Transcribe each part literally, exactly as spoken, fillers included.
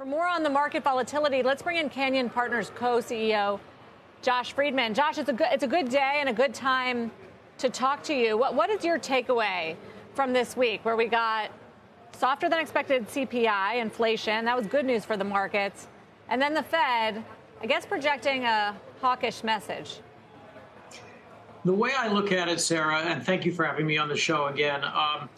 For more on the market volatility, let's bring in Canyon Partners co-C E O Josh Friedman. Josh, it's a good, it's a good day and a good time to talk to you. What, what is your takeaway from this week where we got softer than expected C P I, inflation? That was good news for the markets. And then the Fed, I guess, projecting a hawkish message. The way I look at it, Sarah, and thank you for having me on the show again, um,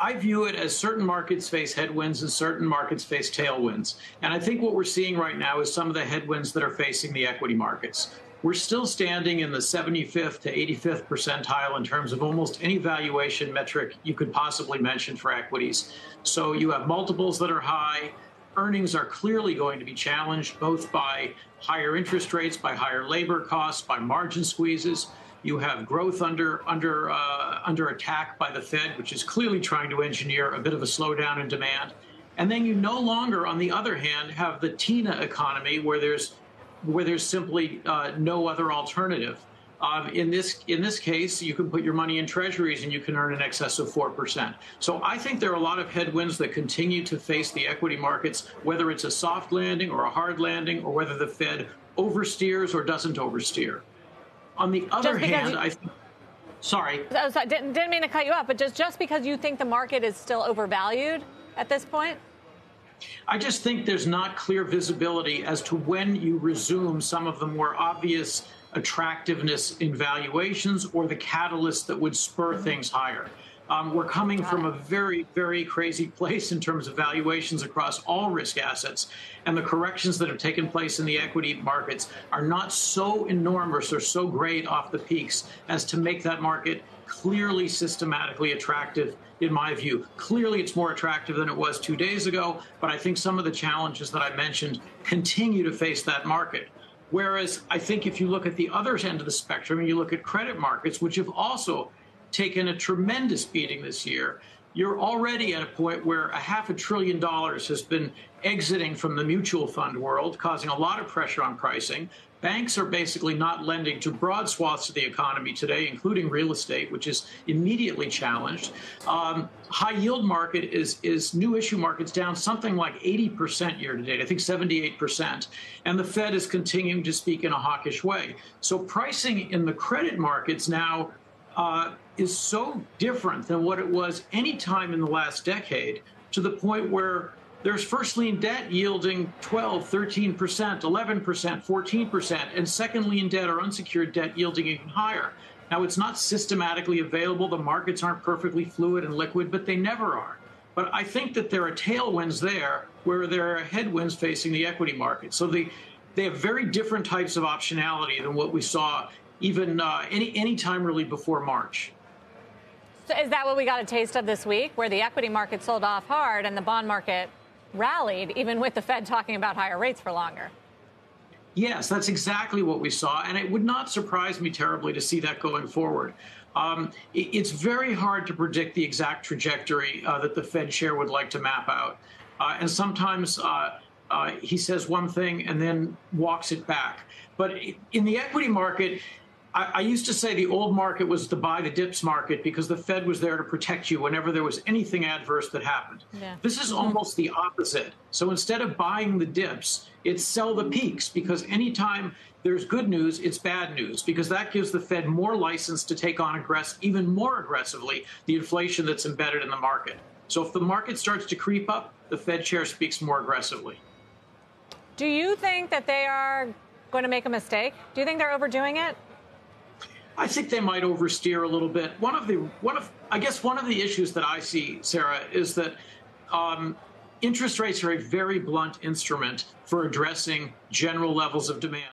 I view it as certain markets face headwinds and certain markets face tailwinds. And I think what we're seeing right now is some of the headwinds that are facing the equity markets. We're still standing in the seventy-fifth to eighty-fifth percentile in terms of almost any valuation metric you could possibly mention for equities. So you have multiples that are high. Earnings are clearly going to be challenged both by higher interest rates, by higher labor costs, by margin squeezes. You have growth under under uh, under attack by the Fed, which is clearly trying to engineer a bit of a slowdown in demand. And then you no longer, on the other hand, have the TINA economy, where there's where there's simply uh, no other alternative. Um, in this in this case, you can put your money in treasuries and you can earn in excess of four percent. So I think there are a lot of headwinds that continue to face the equity markets, whether it's a soft landing or a hard landing, or whether the Fed oversteers or doesn't oversteer. On the other hand, you, I think, sorry. Oh, sorry didn't, didn't mean to cut you off, but just, just because you think the market is still overvalued at this point? I just think there's not clear visibility as to when you resume some of the more obvious attractiveness in valuations or the catalyst that would spur mm-hmm. things higher. Um, we're coming from a very, very crazy place in terms of valuations across all risk assets. And the corrections that have taken place in the equity markets are not so enormous or so great off the peaks as to make that market clearly systematically attractive, in my view. Clearly, it's more attractive than it was two days ago. But I think some of the challenges that I mentioned continue to face that market. Whereas I think if you look at the other end of the spectrum and you look at credit markets, which have also taken a tremendous beating this year, you're already at a point where a half a trillion dollars has been exiting from the mutual fund world, causing a lot of pressure on pricing. Banks are basically not lending to broad swaths of the economy today, including real estate, which is immediately challenged. Um, high yield market is, is new issue markets down something like eighty percent year to date, I think seventy-eight percent. And the Fed is continuing to speak in a hawkish way. So pricing in the credit markets now Uh, is so different than what it was any time in the last decade, to the point where there's first lien debt yielding twelve, thirteen percent, eleven percent, fourteen percent, and second lien debt or unsecured debt yielding even higher. Now, it's not systematically available. The markets aren't perfectly fluid and liquid, but they never are. But I think that there are tailwinds there where there are headwinds facing the equity market. So the, they have very different types of optionality than what we saw even uh, any, any time really before March. So is that what we got a taste of this week, where the equity market sold off hard and the bond market rallied, even with the Fed talking about higher rates for longer? Yes, that's exactly what we saw, and it would not surprise me terribly to see that going forward. Um, it, it's very hard to predict the exact trajectory uh, that the Fed chair would like to map out. Uh, and sometimes uh, uh, he says one thing and then walks it back. But in the equity market, I used to say the old market was the buy the dips market because the Fed was there to protect you whenever there was anything adverse that happened. Yeah. This is almost the opposite. So instead of buying the dips, it's sell the peaks, because anytime there's good news, it's bad news, because that gives the Fed more license to take on aggress- even more aggressively the inflation that's embedded in the market. So if the market starts to creep up, the Fed chair speaks more aggressively. Do you think that they are going to make a mistake? Do you think they're overdoing it? I think they might oversteer a little bit. One of the one of I guess one of the issues that I see, Sarah, is that um, interest rates are a very blunt instrument for addressing general levels of demand.